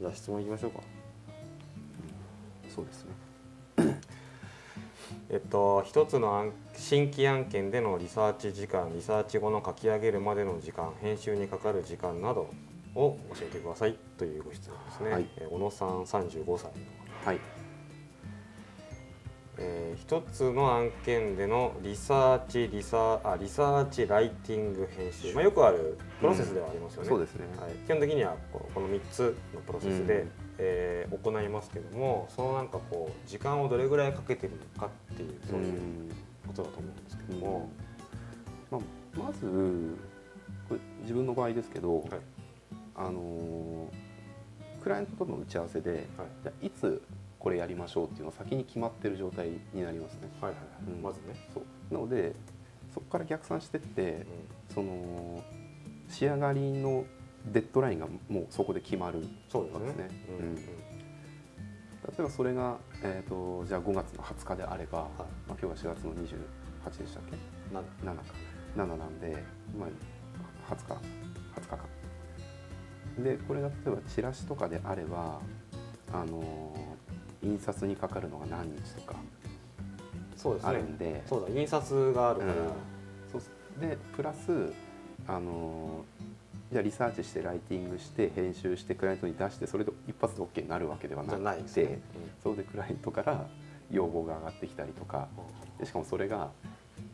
じゃあ質問いきましょうか。そうですね一つの新規案件でのリサーチ時間、リサーチ後の書き上げるまでの時間、編集にかかる時間などを教えてくださいというご質問ですね。はい、小野さん35歳の、はい、一つの案件でのリサーチ、ライティング、編集、よくあるプロセスではありますよね。そうですね、はい、基本的にはこの3つのプロセスで、行いますけども、その時間をどれぐらいかけてるのかっていうそういうことだと思うんですけども、まずこれ自分の場合ですけど、はい、クライアントとの打ち合わせで、はい、じゃあいつこれやりましょうっていうのは先に決まってる状態になりますね。まずね。そうなのでそこから逆算してって、その仕上がりのデッドラインがもうそこで決まるわけですね。例えばそれが、じゃあ5月の20日であれば、はい、今日は4月の28でしたっけ 7か7なんで、20日間で、これが例えばチラシとかであれば印刷にかかるのが何日とかあるんで、そうだ、印刷があるから、そうでプラスじゃあリサーチしてライティングして編集してクライアントに出して、それで一発で OK になるわけではなくて、それでクライアントから要望が上がってきたりとかで、しかもそれが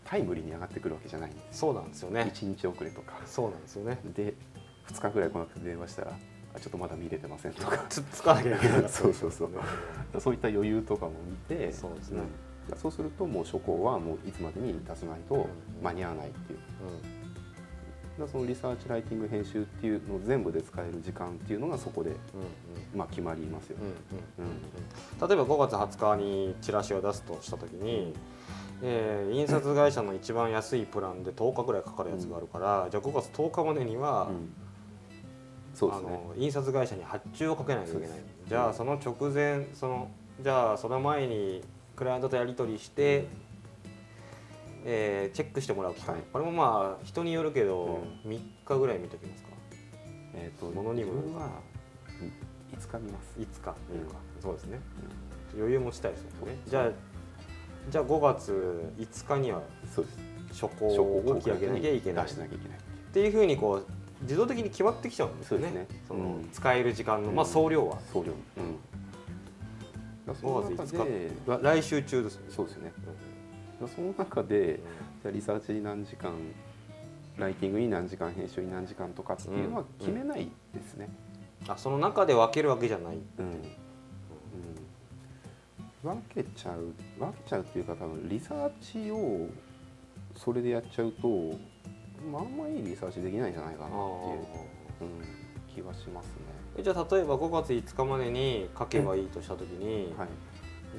タイムリーに上がってくるわけじゃないんで、そうなんですよね、1日遅れとか、そうなんですよね、で2日ぐらい来なくて電話したらちょっとまだ見れてませんとかつかなきゃいけない、そういった余裕とかも見て、そうするともう初稿はもういつまでに出さないと間に合わないっていう、そのリサーチライティング編集っていうのを全部で使える時間っていうのがそこで決まりますよね。例えば5月20日にチラシを出すとした時に、印刷会社の一番安いプランで10日ぐらいかかるやつがあるから、じゃあ5月10日までには印刷会社に発注をかけないといけない。じゃあその直前、その前にクライアントとやり取りして、チェックしてもらう期間、これも人によるけど、3日ぐらい見ときますか。ものにもよるか、5日見ます。5日見るか、そうですね、余裕持ちたいですよね。じゃあ5月5日には初稿を書き上げなきゃいけないっていうふうに自動的に決まってきちゃうんですよね。その使える時間の総量は。総量。5月5日。来週中ですね。そうですね。その中でじゃリサーチに何時間、ライティングに何時間、編集に何時間とかっていうのは決めないですね。あ、その中で分けるわけじゃない。分けちゃうっていうか、多分リサーチをそれでやっちゃうと。あんまいいリサーチできないんじゃないかなっていう、気はしますね。じゃあ例えば5月5日までに書けばいいとした時に、はい、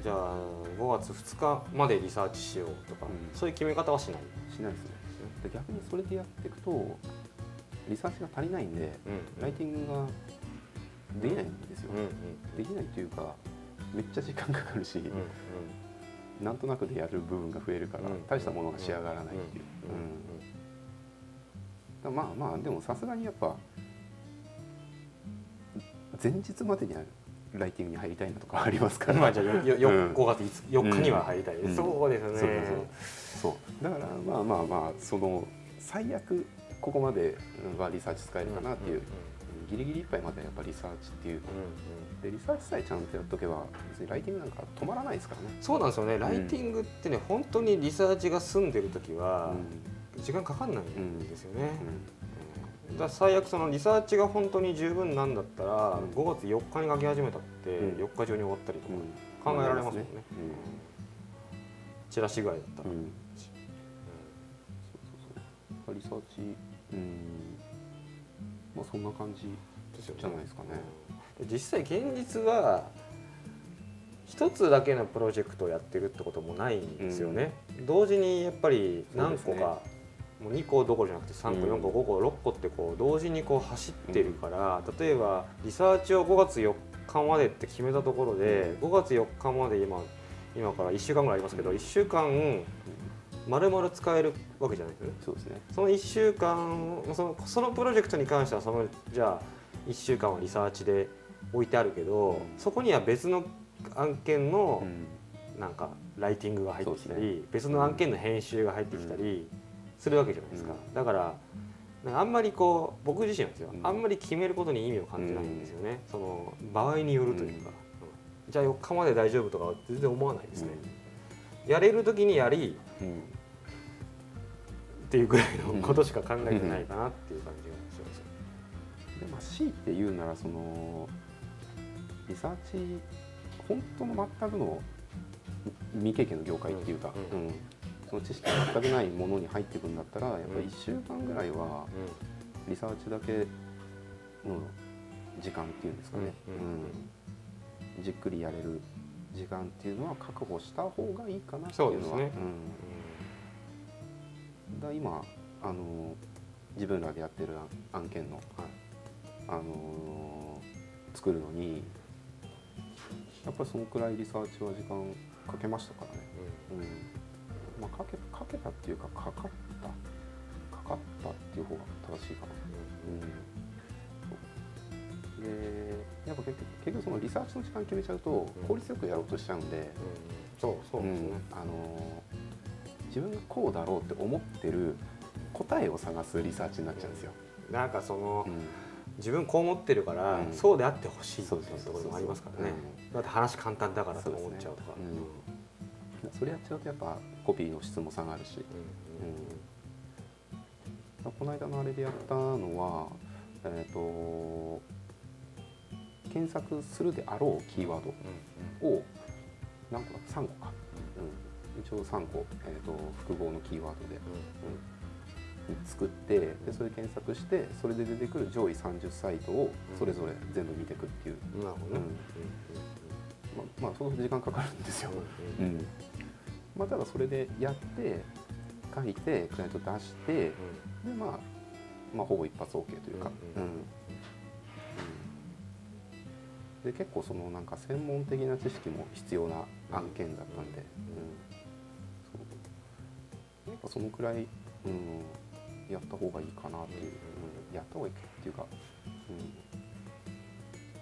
じゃあ5月2日までリサーチしようとか、そういう決め方はしない。しないですね。で逆にそれでやっていくとリサーチが足りないんで、ライティングができないんですよ。できないというかめっちゃ時間かかるし、なんとなくでやる部分が増えるから大したものが仕上がらないっていう。でもさすがにやっぱ前日までにはライティングに入りたいなとかありますから、じゃあ5月4日には入りたい、そうですね。そうだからその最悪ここまではリサーチ使えるかなっていう、ギリギリいっぱいまでやっぱリサーチっていう、でリサーチさえちゃんとやっとけば別にライティングなんか止まらないですからね。そうなんですよね。ライティングってね、本当にリサーチが済んでる時は時間かかんないんですよね。だ最悪そのリサーチが本当に十分なんだったら、5月4日に書き始めたって4日中に終わったりとか考えられますもんね。チラシぐらいだったら。リサーチ、そんな感じじゃないですかね。実際現実は一つだけのプロジェクトをやってるってこともないんですよね。同時にやっぱり何個か。もう2個どころじゃなくて3個4個5個6個って同時に走ってるから、例えばリサーチを5月4日までって決めたところで、5月4日まで今から1週間ぐらいありますけど、1週間丸々使えるわけじゃないですね。そうですね。その1週間そのプロジェクトに関しては、じゃあ1週間はリサーチで置いてあるけど、そこには別の案件のなんかライティングが入ってきたり、別の案件の編集が入ってきたりするわけじゃないですか。だからあんまりこう僕自身はですよ、あんまり決めることに意味を感じないんですよね。その場合によるというか、じゃあ4日まで大丈夫とか全然思わないですね。やれる時にやりっていうぐらいのことしか考えてないかなっていう感じがします。でまあ C っていうならそのリサーチ本当の全くの未経験の業界っていうか、その知識が全くないものに入ってくるんだったらやっぱり1週間ぐらいはリサーチだけの時間っていうんですかね、じっくりやれる時間っていうのは確保した方がいいかなっていうのは。そうですね。だ今自分らでやってる案件の、作るのにやっぱりそのくらいリサーチは時間かけましたからね。まあ、かけたっていうかかかったっていう方が正しいかな。でやっぱ結局そのリサーチの時間決めちゃうと効率よくやろうとしちゃうんで、自分がこうだろうって思ってる答えを探すリサーチになっちゃうんですよ。なんかその、自分こう思ってるから、そうであってほしいっていうところもありますからね。だって話簡単だからと思っちゃうとか。それやっちゃうとやっぱコピーの質も下がるし。この間のあれでやったのは、検索するであろうキーワードを何個か3個か、一応3個、複合のキーワードで。作ってでそれ検索してそれで出てくる上位30サイトをそれぞれ全部見ていくっていう。まあその時間かかるんですよ。ただそれでやって書いてクライアント出してでまあほぼ一発 OK というか。で結構そのなんか専門的な知識も必要な案件だったんで、やっぱそのくらい。やった方がいいかなっていう、やった方がいいっていうか、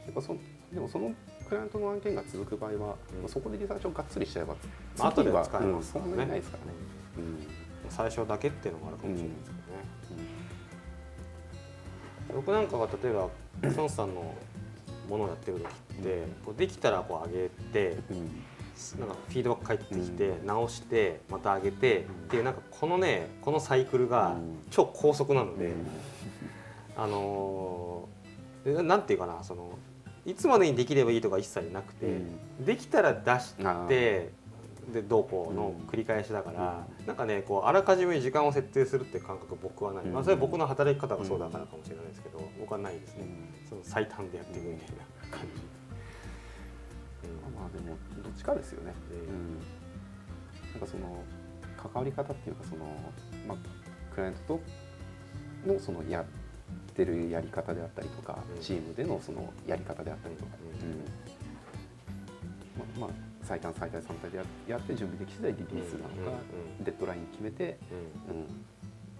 やっぱでもそのクライアントの案件が続く場合は、そこでリサーチをがっつりしちゃえば後では使えますからね。そんなにないですからね。最初だけっていうのもあるかもしれないですけどね。僕なんかが例えば孫さんのものをやってる時って、できたらこう上げて。なんかフィードバック返ってきて、直してまた上げてっていう、なんかこのサイクルが超高速なので、なんていうかな、そのいつまでにできればいいとか一切なくて、できたら出してでどうこうの繰り返しだから、なんかね、こうあらかじめ時間を設定するって感覚僕はない。まあそれは僕の働き方がそうだからかもしれないですけど、僕はないですね。その最短でやっていくみたいな感じ。まあでもどっちかですよね。なんかその関わり方っていうか、そのまあクライアントとのそのやってるやり方であったりとか、チームでのそのやり方であったりとか、まあ最短でやって準備でき次第リリースなのか、デッドライン決めて、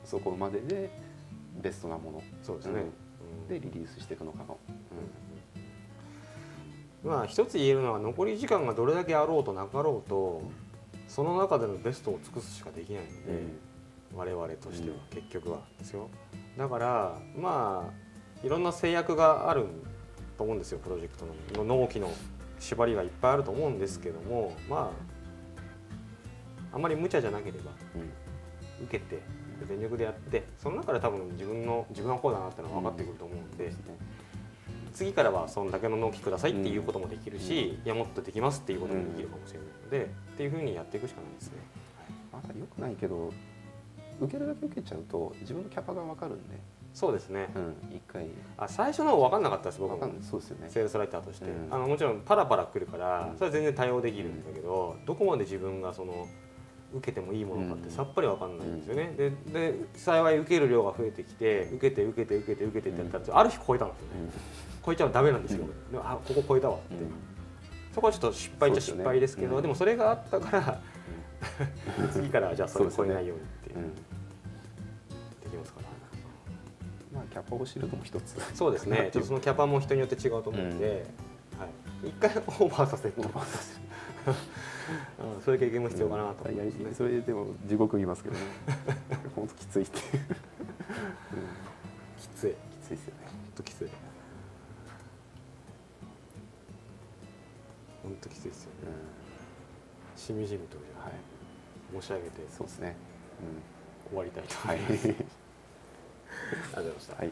そこまででベストなもの、そうですね、でリリースしていくのかの。まあ一つ言えるのは、残り時間がどれだけあろうとなかろうと、その中でのベストを尽くすしかできないので、我々としては結局はですよ。だからまあいろんな制約があると思うんですよ。プロジェクトの納期の縛りがいっぱいあると思うんですけども、まああまり無茶じゃなければ受けて全力でやって、その中で多分自分はこうだなってのが分かってくると思うんで。次からはそんだけの納期くださいっていうこともできるし、いやもっとできますっていうこともできるかもしれないので、っていうふうにやっていくしかないですね。まだ良くないけど、受けるだけ受けちゃうと自分のキャパが分かるんで。そうですね。一回。最初の方分かんなかったです。僕もそうですよね。セールスライターとして、もちろんパラパラ来るからそれは全然対応できるんだけど、どこまで自分がその受けてもいいものかってさっぱり分かんないんですよね。で幸い受ける量が増えてきて、受けてってやったらある日超えたんですよね。超えちゃダメなんですよ。あ、ここ超えたわって。そこはちょっと失敗っちゃ失敗ですけど、でもそれがあったから次からじゃあそれを超えないようにってできますから。まあキャパを知るのも一つ。そうですね。ちょっとそのキャパも人によって違うと思うんで、一回オーバーさせる。そういう経験も必要かなと。それでも地獄見ますけどね。本当きついって。きつい。きついですよね。本当きつい。本当きついですよね。しみじみと申し上げて。そうですね。終わりたいと思います。ありがとうございました。はい。